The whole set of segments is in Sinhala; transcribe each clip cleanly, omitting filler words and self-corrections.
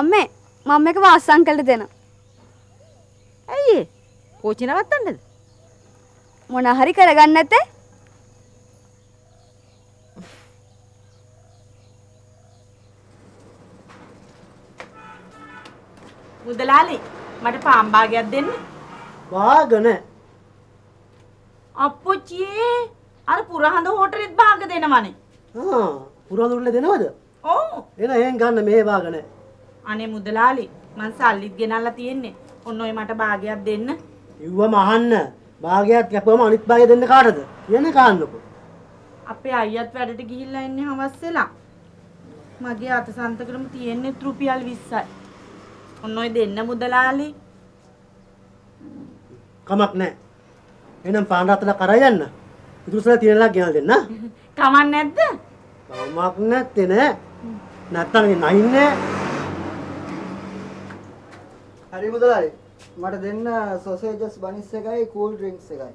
අම්මේ මම එක වාස් අංකල්ට දෙනවා. ඇයි ඒ? කෝච්චි නවත්තන්නද? මොනා හරි කරගන්න නැත්තේ? මුදලාලි මට පාන් භාගයක් දෙන්න. වාගන. අප්පුච්චි අර පුරහඳ හොටරෙත් භාග දෙනවනේ. ආ පුරහඳ හොටරෙ දෙනවද? ඔව්. එන එහෙන් ගන්න මේ භාග නැහැ. අනේ මුදලාලි මං සල්ලිත් ගෙනල්ලා තියෙන්නේ. ඔන්න ඔය මට භාගයක් දෙන්න. ඉව්වම අහන්න. භාගයක් කැපුවම අනිත් භාගය දෙන්න කාටද? කියන්නේ කාන්නකෝ. අපේ අයියත් වැඩට ගිහිල්ලා ඉන්නේ හවස් වෙලා. මගේ අතසන්තකරම තියෙන්නේ රුපියල් 20යි. ඔන්න ඔය දෙන්න මුදලාලි. කමක් නැහැ. එහෙනම් පාන් රාත්තලා කරා යන්න. ඉතුරුසලා තියෙන ලක් ගෙනල් දෙන්න. කමක් නැද්ද? කමක් නැත්තේ නෑ. නැත්තම් නයින්නේ. හරි මුදලාලි. මට දෙන්න සොසේජස් බනිස් එකයි කූල් ඩ්‍රින්ක්ස් එකයි.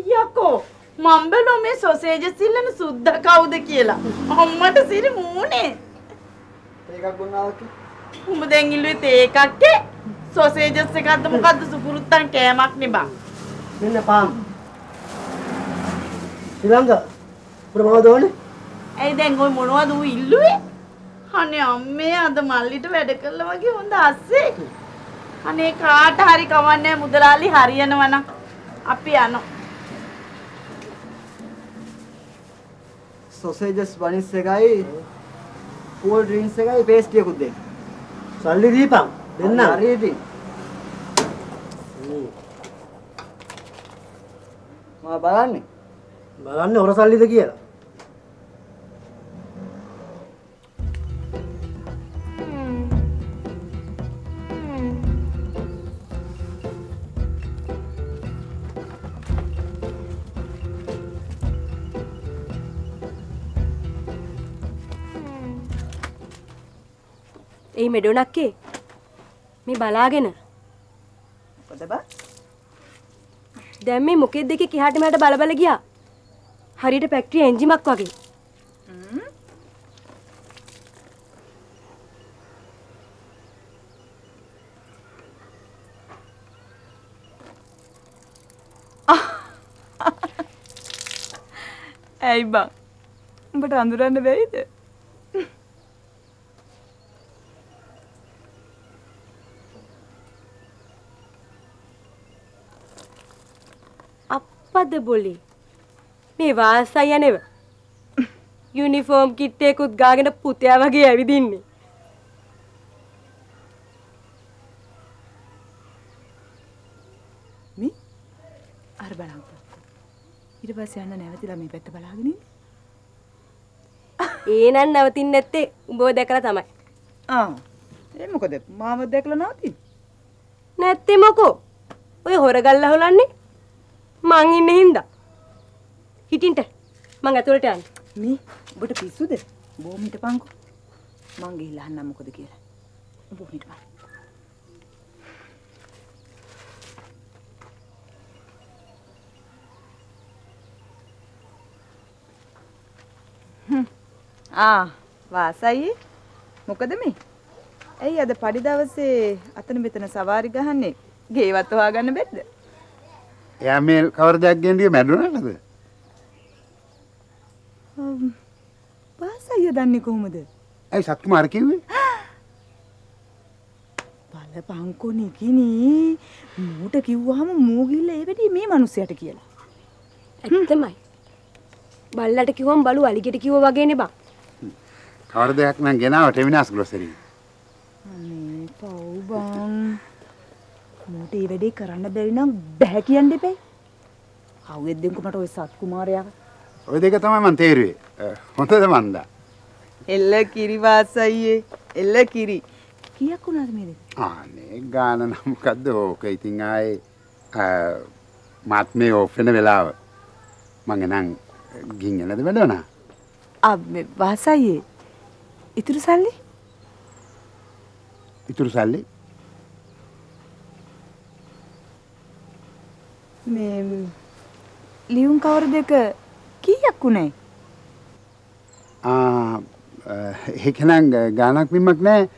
යකෝ මම බලෝ මේ සොසේජස් ඉල්ලන සුද්දා කවුද කියලා. අම්මට සිරි මූනේ. ඒකක් ගොන්නවද? උඹ දැන් ඉල්ලුවේ තේ එකක් ඒ. සොසේජස් එකක්ද මොකද්ද සුපුරුත්තන් කෑමක් නෙබා. මෙන්න පාම්. ශ්‍රීලංග ප්‍රමෝදෝනේ. ඇයි දැන් ඔය මොනවද ඌ ඉල්ලුවේ? අනේ අම්මේ අද මල්ලිට වැඩ කළා වගේ හොඳ අස්සේ. අනේ කාට හරි කවන්නේ මුදලාලි හරියනවනම් අපි යනවා සොසේජස් බනිස් එකයි කූල් ඩ්‍රින්ක්ස් එකයි පේස්ටියකුත් දෙන්න. සල්ලි දීපන් දෙන්න. හරියදී. මම බලන්නේ. බලන්නේ හොර සල්ලිද කියලා. ඒ මෙඩොනක්කේ මේ බලාගෙන මොකද බා දැන් මේ මොකෙද්ද එකේ කිහාට මට බලබල ගියා හරියට ෆැක්ටරි එන්ජිමක් වගේ ඇයි බා උඹට අඳුරන්න බැයිද අප්පද බොලි මේ වාසය යනව යුනිෆෝම් කිට් එකකුත් ගාගෙන පුතයා වගේ ඇවිදින්නේ මේ අර බලන්න ඊට පස්සේ යන්න නැවතිලා මේ පැත්ත බලාගෙන ඉන්නේ ඒ නන් නැවතින් නැත්තේ උඹව දැකලා තමයි ආ ඒ මොකද මාව දැකලා නැවතින්නේ නැත්තේ මොකෝ ඔය හොරගල්ලා හොලන්නේ මං ඉන්නේ හින්දා හිටින්ට මං ඇතුළට යන්න මේ ඔබට පිස්සුද බොම් හිටපන්කො මං ගිහිල්ලා අහන්න මොකද කියලා ඔබ හිටපන් ආ වාසයි මොකද මේ ඇයි අද පඩි දවසේ අතන මෙතන සවාරි ගහන්නේ ගේවත් හොයාගන්න බැද්ද එයා මේ කවරදයක් ගෙන්දිය මැඩුණාද? වාසය දන්නේ කොහොමද? ඇයි සත්කුමාර කිව්වේ? බලපංකෝ නිකිනී මූට කිව්වහම මූ ගිල්ල ඒ වෙටි මේ මිනිහයාට කියලා. ඇත්තමයි. බල්ලට කිව්වම බලු අලිගෙට කිව්වා වගේ නේ බං. කවරදයක් නම් ගෙනාව ටෙමිනස් ග්‍රොසරි. අනේ පව් බං. මට ඒ වැඩේ කරන්න බැරි නම් බෑ කියන්න දෙපේ. කවුද දෙන්කෝ මට ওই සත් කුමාරයා. ওই දෙක තමයි මන් තේරුවේ. හොඳද මන්දා? එල්ල කිරි වාසයියේ. එල්ල කිරි. කීයක් වුණාද මේ දෙක? අනේ ගාන නම් මොකද්ද ඕක. ඉතින් ආයේ මාත් මේ ඔෆ් වෙන වෙලාව මං එනං ගින් එනද වැඩවනා. අබ් මේ වාසයියේ. ඉතුරු සල්ලි? ඉතුරු සල්ලි? මේ ලියුම් කවර දෙක කීයක් උනේ? ආ hekena ganak bimak ne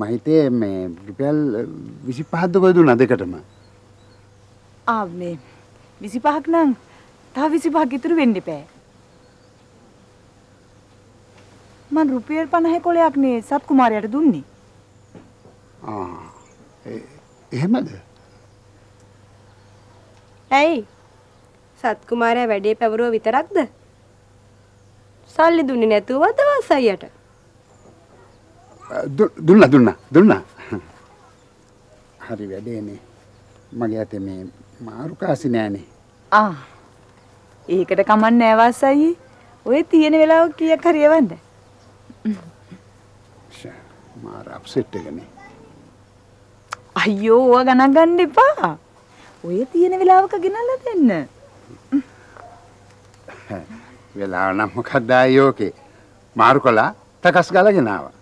mahite me rupiyal 25 do duna dekatama ආ මේ 25ක් නම් තව 25ක් ඉතුරු වෙන්න එපා. මන් රුපියල් 50 කොලයක් නේ සත් කුමාරයාට දුන්නේ. ආ එහෙමද? ඇයි? සත් කුමාරයා වැඩේ පැවරුව විතරක්ද? සල්ලි දුන්නේ නැතුවද වාසයියට? දුන්නා. හරි වැඩේනේ. මගේ අතේ මේ මාරු කාසි නෑනේ. ආ. ඒකට කමක් නෑ වාසයි. ඔය තියෙන වෙලාව කීයක් හරි එවන්න. ෂා මාර අප්සෙට් එකනේ. අයියෝ ඔය ගණන් ගන්න එපා. ඔය තියෙන වෙලාවක ගෙනල්ලා දෙන්න. වෙලාව නම් මොකක්ද ආයෝකේ. මාරුකලා තකස් ගාලා ගෙනාවා.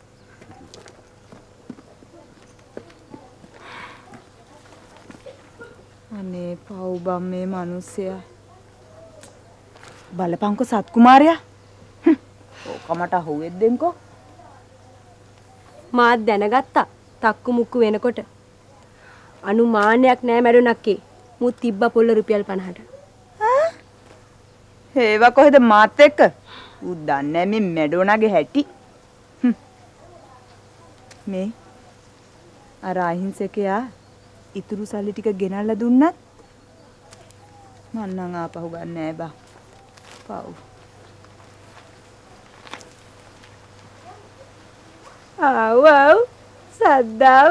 අනේ පව්බම් මේ මිනිස්සයා බලපංකෝ සත් කුමාරයා ඕකමට හොවෙද්දෙන්කෝ මා දැනගත්තා තක්කු මුක්කු වෙනකොට අනුමානයක් නෑ මැරුණක්කේ මූ තිබ්බ පොළ රුපියල් 50ට ආ හේව කොහෙද මාත් එක්ක ඌ දන්නේ මේ මැඩෝනාගේ හැටි මේ අර අහිංසකයා ඉතුරු සල්ලි ටික ගෙනල්ලා දුන්නත් මං නම් ආපහු ගන්න නෑ බා. පව්. ආව් සද්දාව.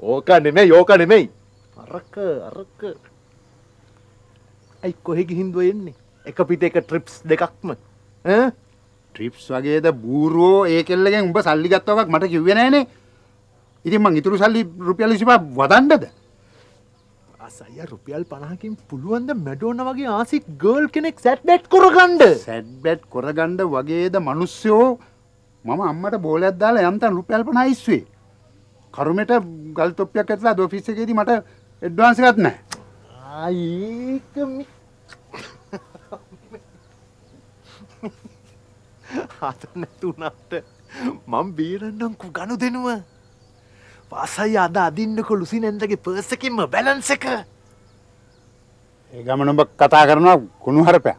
ඕක නෙමෙයි. අරක. අයි කොහෙ ගිහින්ද එන්නේ? එක පිට එක ට්‍රිප්ස් දෙකක්ම. ඈ? ට්‍රිප්ස් වගේද බූරෝ ඒකෙල්ලගෙන් උඹ සල්ලි ගත්ත වගක් මට කිව්වේ නෑනේ. ඉතින් මං ඉතුරු සල්ලි රුපියල් 25 වදන්නද? ආසයියා රුපියල් 50කින් පුළුවන් ද මැඩෝනා වගේ ආසික් ගර්ල් කෙනෙක් සැට් බැට් කරගන්න. සැට් බැට් කරගන්න වගේද මිනිස්සෝ මම අම්මට බෝලයක් දාලා යන්තම් රුපියල් 50 ඉස්සුවේ. කරුමෙට ගල් තොප්පියක් ඇතුළේ අද ඔෆිස් එකේදී මට ඇඩ්වාන්ස් එකක් නැහැ. ආතන තුනට මම බීරන්නම් ගනුදෙනුව. වාසය අද අදින්නකො ලුසිනෙන්දගේ පර්ස් එකෙන්ම බැලන්ස් එක. ඒ ගමන ඔබ කතා කරනවා කුණු හරපය.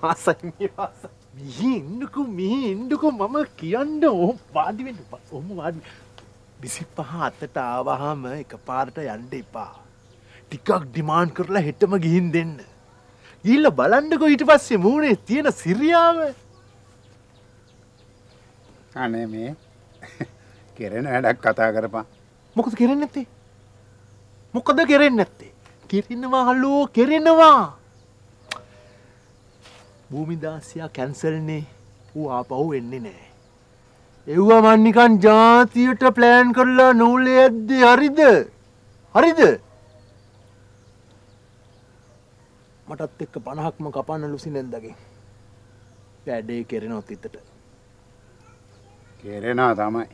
වාසය මිහින්නකෝ මම කියන්න ඕම් වාඩි වෙන්න. ඔහොම වාඩි 25 අතට ආවහම එකපාරට යන්න එපා. ටිකක් ඩිමාන්ඩ් කරලා හෙටම ගිහින් දෙන්න. ගිහිල්ලා බලන්නකෝ ඊට පස්සේ මූණේ තියෙන සිරියාව. අනේ මේ කෙරෙන වැඩක් කතා කරපන්. මොකද කරන්නේ නැත්තේ? කෙරෙනවා. භූමිදාසියා කැන්සල් නේ. ඌ ආපහු එන්නේ නැහැ. එව්වා මන් නිකන් ජාතියට ප්ලෑන් කරලා නූලේ ඇද්දි හරිද? මටත් එක්ක 50ක්ම කපන්න ලුසිනෙන්දගෙන්. වැඩේ කෙරෙනවත් ඉතට. කෙරෙනා තමයි.